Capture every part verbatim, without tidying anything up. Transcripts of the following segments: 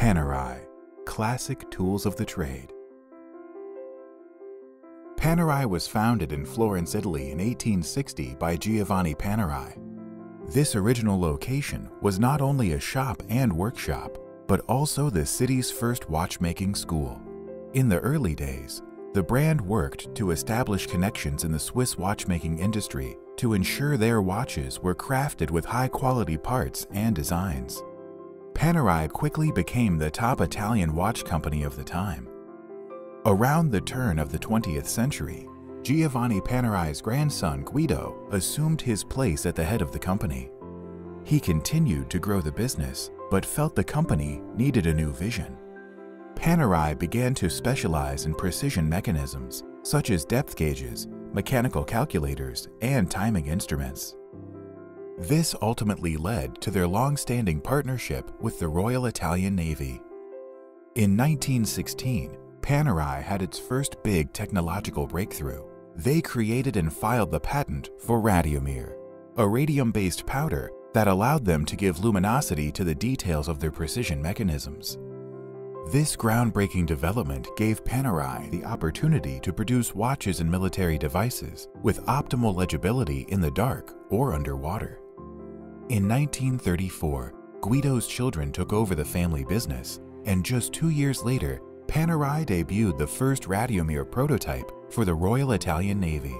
Panerai, classic tools of the trade. Panerai was founded in Florence, Italy in eighteen sixty by Giovanni Panerai. This original location was not only a shop and workshop, but also the city's first watchmaking school. In the early days, the brand worked to establish connections in the Swiss watchmaking industry to ensure their watches were crafted with high-quality parts and designs. Panerai quickly became the top Italian watch company of the time. Around the turn of the twentieth century, Giovanni Panerai's grandson Guido assumed his place at the head of the company. He continued to grow the business, but felt the company needed a new vision. Panerai began to specialize in precision mechanisms, such as depth gauges, mechanical calculators, and timing instruments. This ultimately led to their long-standing partnership with the Royal Italian Navy. In nineteen sixteen, Panerai had its first big technological breakthrough. They created and filed the patent for Radiomir, a radium-based powder that allowed them to give luminosity to the details of their precision mechanisms. This groundbreaking development gave Panerai the opportunity to produce watches and military devices with optimal legibility in the dark or underwater. In nineteen thirty-four, Guido's children took over the family business, and just two years later, Panerai debuted the first Radiomir prototype for the Royal Italian Navy.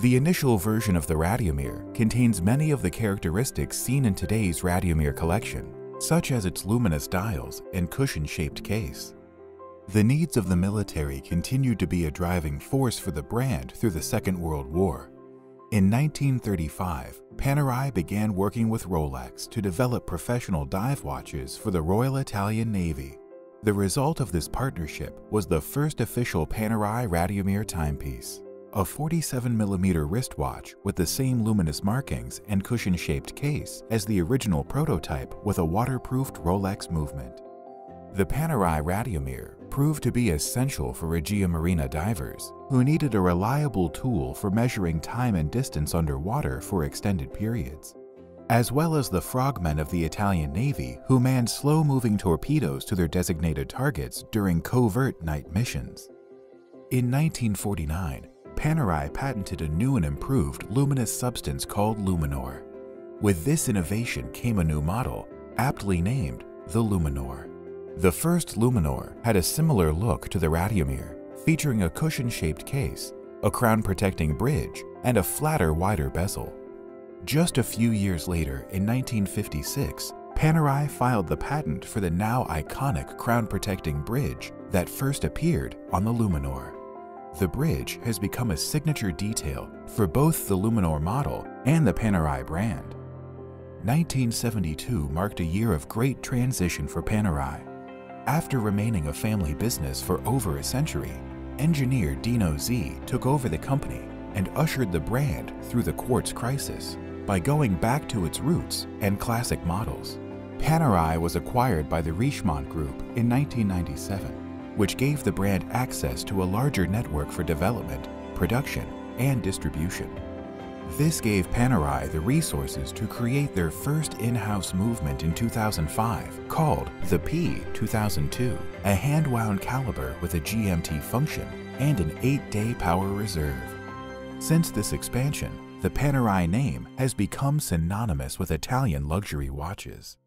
The initial version of the Radiomir contains many of the characteristics seen in today's Radiomir collection, such as its luminous dials and cushion-shaped case. The needs of the military continued to be a driving force for the brand through the Second World War. In nineteen thirty-five, Panerai began working with Rolex to develop professional dive watches for the Royal Italian Navy. The result of this partnership was the first official Panerai Radiomir timepiece, a forty-seven millimeter wristwatch with the same luminous markings and cushion-shaped case as the original prototype with a waterproofed Rolex movement. The Panerai Radiomir proved to be essential for Regia Marina divers, who needed a reliable tool for measuring time and distance underwater for extended periods, as well as the frogmen of the Italian Navy who manned slow-moving torpedoes to their designated targets during covert night missions. In nineteen forty-nine, Panerai patented a new and improved luminous substance called Luminor. With this innovation came a new model, aptly named the Luminor. The first Luminor had a similar look to the Radiomir, featuring a cushion-shaped case, a crown-protecting bridge, and a flatter, wider bezel. Just a few years later, in nineteen fifty-six, Panerai filed the patent for the now iconic crown-protecting bridge that first appeared on the Luminor. The bridge has become a signature detail for both the Luminor model and the Panerai brand. nineteen seventy-two marked a year of great transition for Panerai. After remaining a family business for over a century, engineer Dino Z took over the company and ushered the brand through the quartz crisis by going back to its roots and classic models. Panerai was acquired by the Richemont Group in nineteen ninety-seven, which gave the brand access to a larger network for development, production, and distribution. This gave Panerai the resources to create their first in-house movement in two thousand five, called the P two thousand two, a hand-wound caliber with a G M T function and an eight-day power reserve. Since this expansion, the Panerai name has become synonymous with Italian luxury watches.